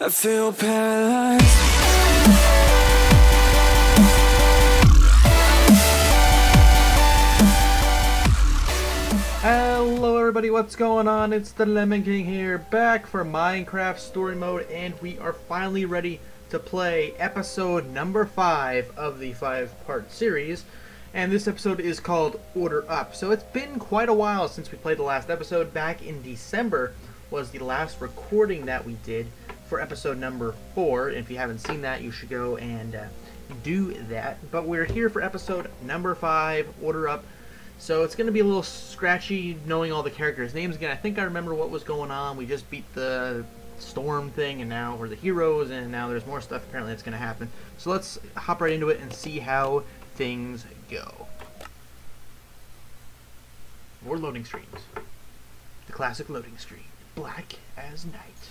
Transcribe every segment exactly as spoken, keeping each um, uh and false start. I feel paralyzed. Hello everybody, what's going on? It's the Lemon King here, back for Minecraft Story Mode, and we are finally ready to play episode number five of the five-part series. And this episode is called Order Up. So it's been quite a while since we played the last episode. Back in December was the last recording that we did for episode number four. If you haven't seen that, you should go and uh, do that. But we're here for episode number five, Order Up. So it's going to be a little scratchy knowing all the characters' names again. I think I remember what was going on. We just beat the storm thing, and now we're the heroes, and now there's more stuff apparently that's going to happen. So let's hop right into it and see how things go. More loading screens. The classic loading screen. Black as night.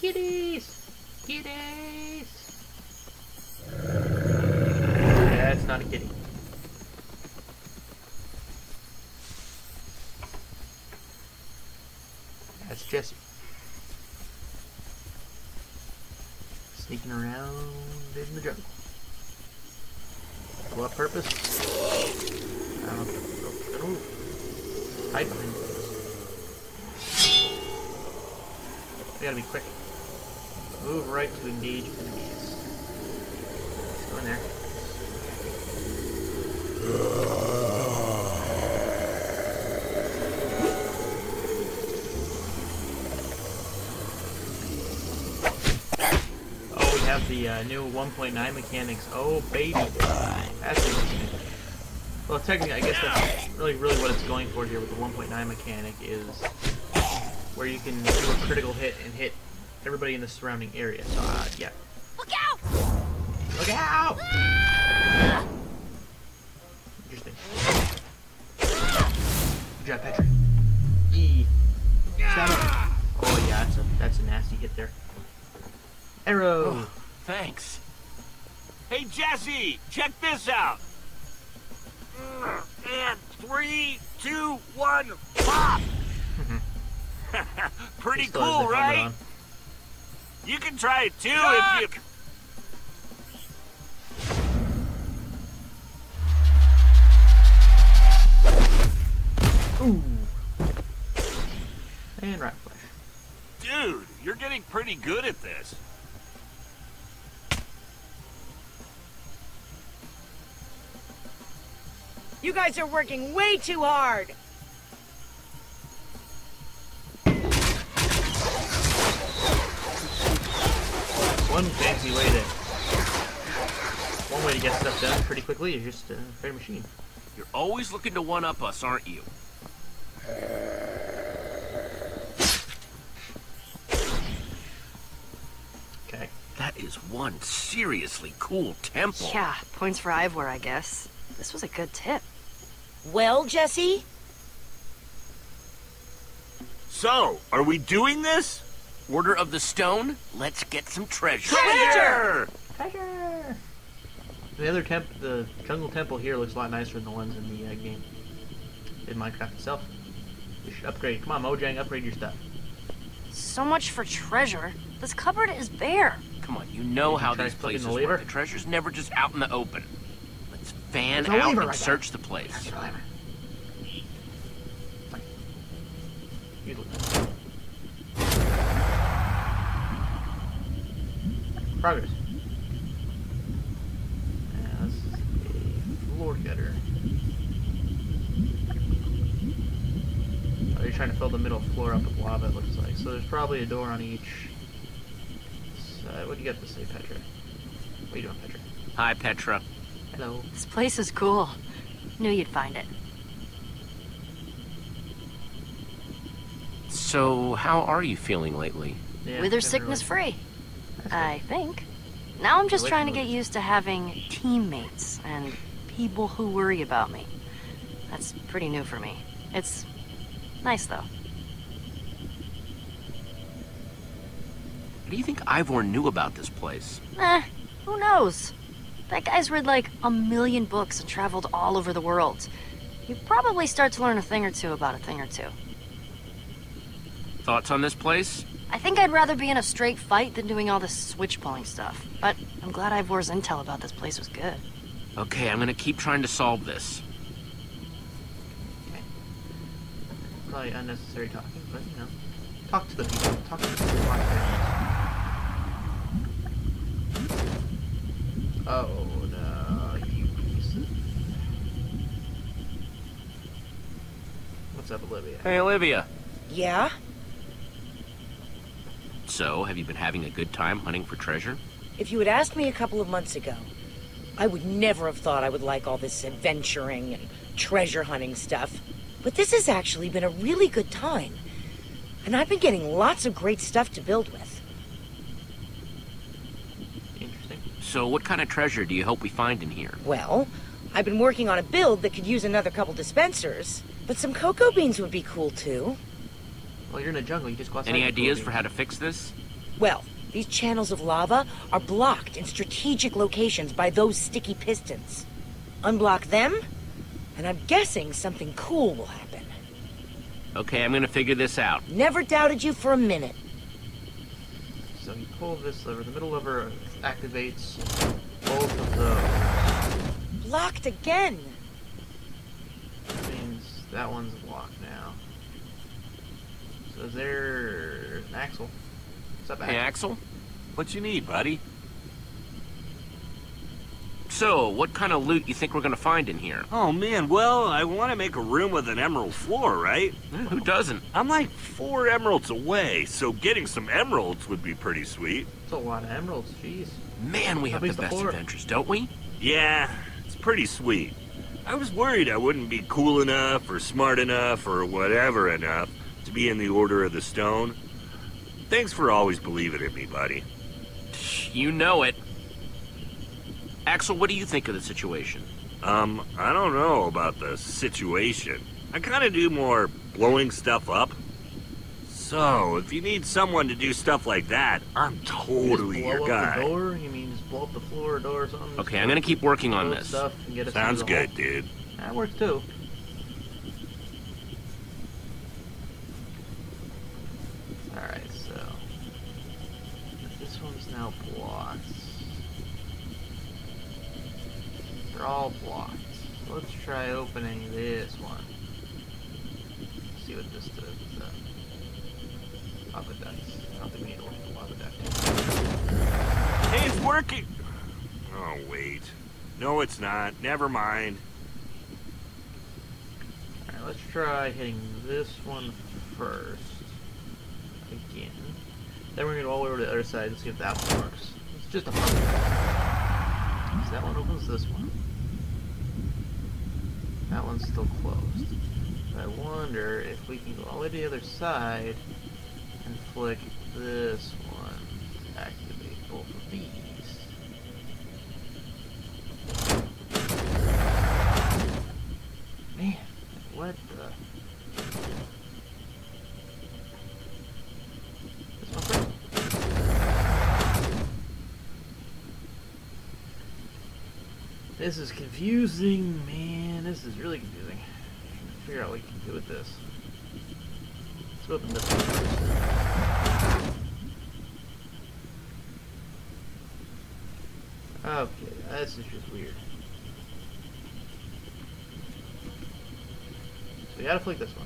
Kitties! Kitties! That's not a kitty. That's Jesse. Sneaking around in the jungle. For what purpose? I don't know. I don't know. Hide behind things. We gotta be quick. Move right to engage enemies. Let's go in there. The uh, new one point nine mechanics. Oh baby, that's interesting. Well, technically, I guess that's really, really what it's going for here with the one point nine mechanic is where you can do a critical hit and hit everybody in the surrounding area. So, uh, yeah. Look out! Look out! Ah! Interesting. Good job, Petra. E. Ah! Oh yeah, that's a that's a nasty hit there. Arrow. Oh. Thanks. Hey Jesse, check this out. And three, two, one, pop. Pretty cool, right? You can try it too Yuck! If you. Ooh. And right flash. Dude, you're getting pretty good at this. You guys are working way too hard! One fancy way to... One way to get stuff done pretty quickly is just a fair machine. You're always looking to one-up us, aren't you? Okay. That is one seriously cool temple. Yeah, points for Ivor, I guess. This was a good tip. Well, Jesse? So, are we doing this? Order of the Stone? Let's get some treasure. Treasure! Treasure! The other temp, the jungle temple here looks a lot nicer than the ones in the uh, game. In Minecraft itself. We should upgrade. Come on, Mojang, upgrade your stuff. So much for treasure. This cupboard is bare. Come on, you know you how these places the work. The treasure's never just out in the open. Fan out and right search there. The place. Progress. As a floor gutter. Oh, you're trying to fill the middle floor up with lava, it looks like. So there's probably a door on each side. What do you got to say, Petra? What are you doing, Petra? Hi, Petra. Hello. This place is cool. Knew you'd find it. So, how are you feeling lately? Yeah, Wither sickness free, I think. Now I'm just trying to get used to having teammates and people who worry about me. That's pretty new for me. It's nice, though. What do you think Ivor knew about this place? Eh, who knows? That guy's read like a million books and traveled all over the world. You probably start to learn a thing or two about a thing or two. Thoughts on this place? I think I'd rather be in a straight fight than doing all this switch-pulling stuff. But I'm glad Ivor's intel about this place was good. Okay, I'm gonna keep trying to solve this. Okay. Probably unnecessary talking, but you know. Talk to the people. Talk to the people. Oh, no. What's up, Olivia? Hey, Olivia. Yeah? So, have you been having a good time hunting for treasure? If you had asked me a couple of months ago, I would never have thought I would like all this adventuring and treasure hunting stuff. But this has actually been a really good time. And I've been getting lots of great stuff to build with. Interesting. So what kind of treasure do you hope we find in here? Well, I've been working on a build that could use another couple dispensers. But some cocoa beans would be cool too. Well, you're in a jungle, you just go outside. Any ideas for how to fix this? Well, these channels of lava are blocked in strategic locations by those sticky pistons. Unblock them, and I'm guessing something cool will happen. Okay, I'm gonna figure this out. Never doubted you for a minute. So you pull this lever, the middle lever activates both of those. Blocked again! That means that one's blocked now. So there's an Axel. What's up, Axel? Hey, Axel? What you need, buddy? So, what kind of loot you think we're gonna find in here? Oh man, well, I want to make a room with an emerald floor, right? Mm, who doesn't? I'm like four emeralds away, so getting some emeralds would be pretty sweet. That's a lot of emeralds, jeez. Man, we have the best adventures, don't we? Yeah, it's pretty sweet. I was worried I wouldn't be cool enough, or smart enough, or whatever enough to be in the Order of the Stone. Thanks for always believing in me, buddy. You know it. Axel, what do you think of the situation? Um, I don't know about the situation. I kind of do more blowing stuff up. So, if you need someone to do stuff like that, I'm totally you your guy. Blow up the door? You mean just blow up the floor or door or something? Okay, I'm gonna keep working on this. Sounds good, dude. That works too. Alright, so... this one's now blocked. They're all blocked. Let's try opening this one. See what this does. Uh, lava ducts. I don't think we need to work with the lava duct. Hey, it's working! Oh, wait. No, it's not. Never mind. Alright, let's try hitting this one first. Again. Then we're going to go all the way over to the other side and see if that one works. It's just a fun. So that one opens this one. That one's still closed. I wonder if we can go all the way to the other side and flick this one to activate both of these. Man, what the... This is confusing, man. This is really confusing. I'm trying to figure out what we can do with this. Let's open this one first. Okay, this is just weird. So we gotta flick this one.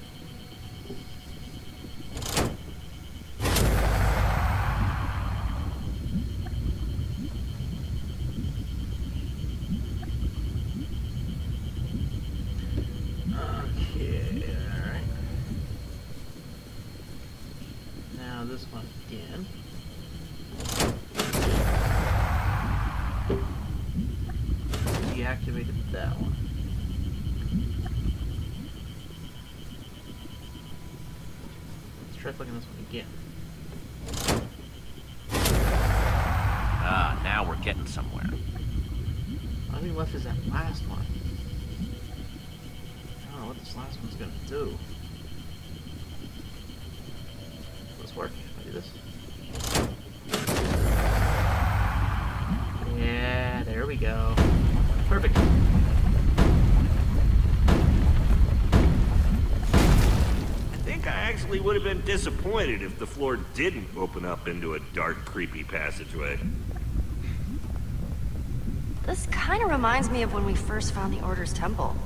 Try flicking this one again. Ah, now we're getting somewhere. All we left is that last one. I don't know what this last one's gonna do. Let's work. If I do this. Yeah, there we go. Perfect. honestly would have been disappointed if the floor didn't open up into a dark, creepy passageway. This kind of reminds me of when we first found the Order's temple.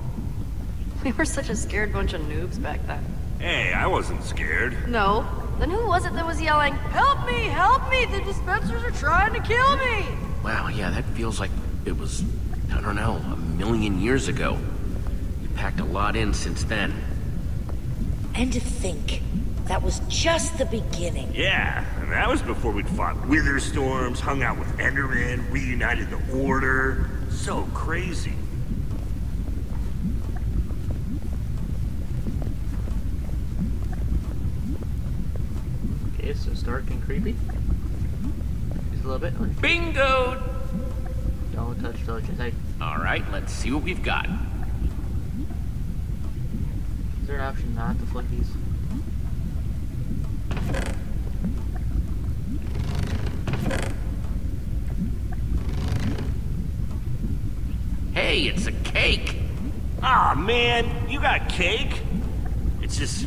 We were such a scared bunch of noobs back then. Hey, I wasn't scared. No? Then who was it that was yelling, "Help me! Help me! The dispensers are trying to kill me!" Wow, yeah, that feels like it was, I don't know, a million years ago. You packed a lot in since then. And to think, that was just the beginning. Yeah, and that was before we'd fought wither storms, hung out with Enderman, reunited the Order. So crazy. Okay, so it's dark and creepy. Just a little bit. Bingo! Don't touch, don't touch. Hey. Alright, let's see what we've got. Is there an option not to flick these? Hey, it's a cake! Aw, man, you got cake? It's just,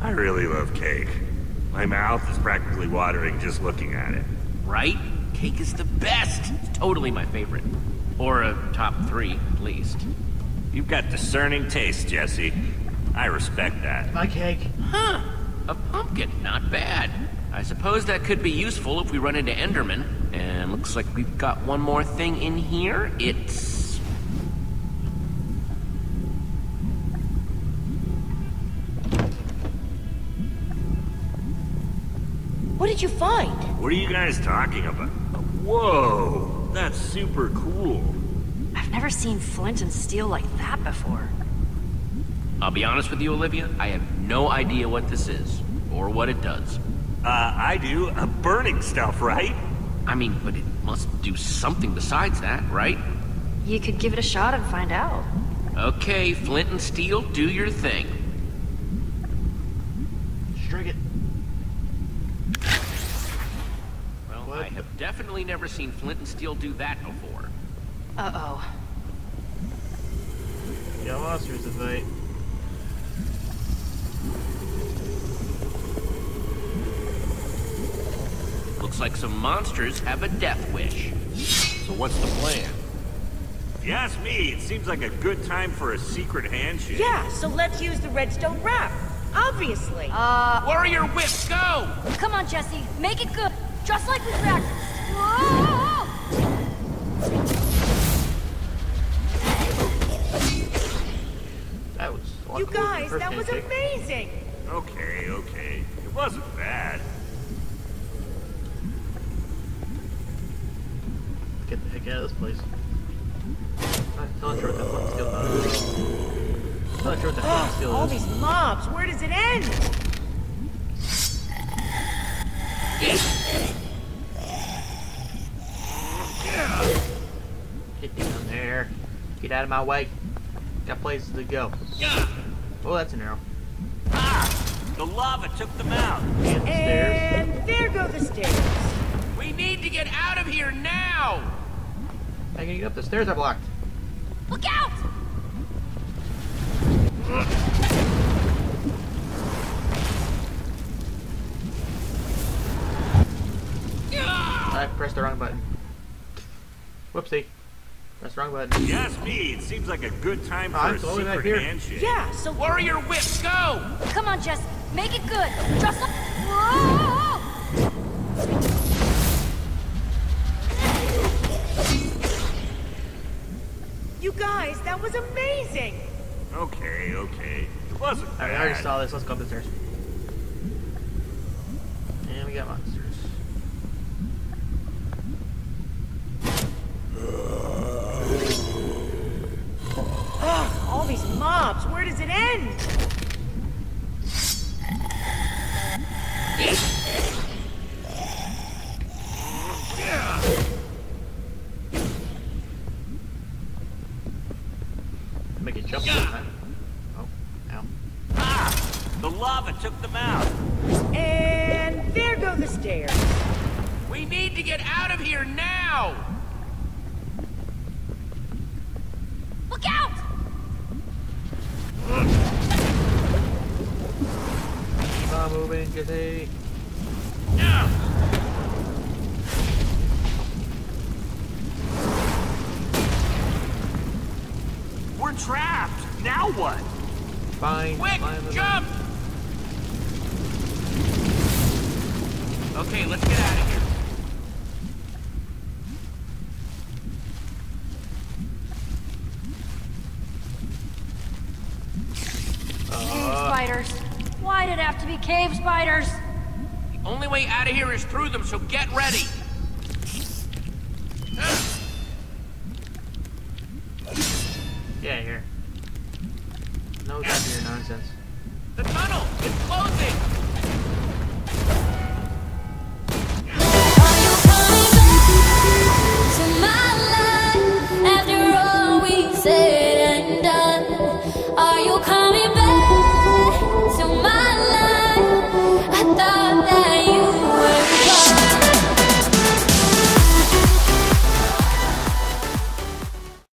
I really love cake. My mouth is practically watering just looking at it. Right? Cake is the best! It's totally my favorite. Or a top three, at least. You've got discerning taste, Jesse. I respect that. My cake. Huh. A pumpkin. Not bad. I suppose that could be useful if we run into Enderman. And looks like we've got one more thing in here. It's... What did you find? What are you guys talking about? Whoa! That's super cool. I've never seen Flint and Steel like that before. I'll be honest with you, Olivia, I have no idea what this is, or what it does. Uh, I do. Uh, burning stuff, right? I mean, but it must do something besides that, right? You could give it a shot and find out. Okay, Flint and Steel, do your thing. String it. Well, what? I have definitely never seen Flint and Steel do that before. Uh-oh. Yeah, monsters at night. Looks like some monsters have a death wish. So what's the plan? If you ask me, it seems like a good time for a secret handshake. Yeah, so let's use the redstone wrap. Obviously. Uh... Warrior whip, go! Come on, Jesse. Make it good. Just like we practiced. That was... You guys, that was amazing! Okay, okay. It wasn't bad. Get the heck out of this place. I'm not sure what that one's going on. I'm not sure what that one's going on. All these mobs, where does it end? Get down there. Get out of my way. Got places to go. Oh, that's an arrow. Ah! The lava took them out. And, the and there go the stairs. We need to get out of here now! I can get up. The stairs are blocked. Look out! I pressed the wrong button. Whoopsie. Pressed the wrong button. Yes, me. It seems like a good time for oh, a secret back here. handshake. Yeah, so... Warrior whip, go! Come on, Jess. Make it good. Just up... Whoa! You guys, that was amazing! Okay, okay. It wasn't bad. All right, I already saw this. Let's go up the stairs. And we got monsters. Ugh, all these mobs. Where does it end? Yeah. Make it jump. Yeah. Oh, ow. Ah! The lava took them out. And there go the stairs. We need to get out of here now. Look out! Keep on Stop moving, Jesse. No! We're trapped. Now what? Fine. Quick, jump! Okay, let's get out of here. Cave spiders! The only way out of here is through them, so get ready!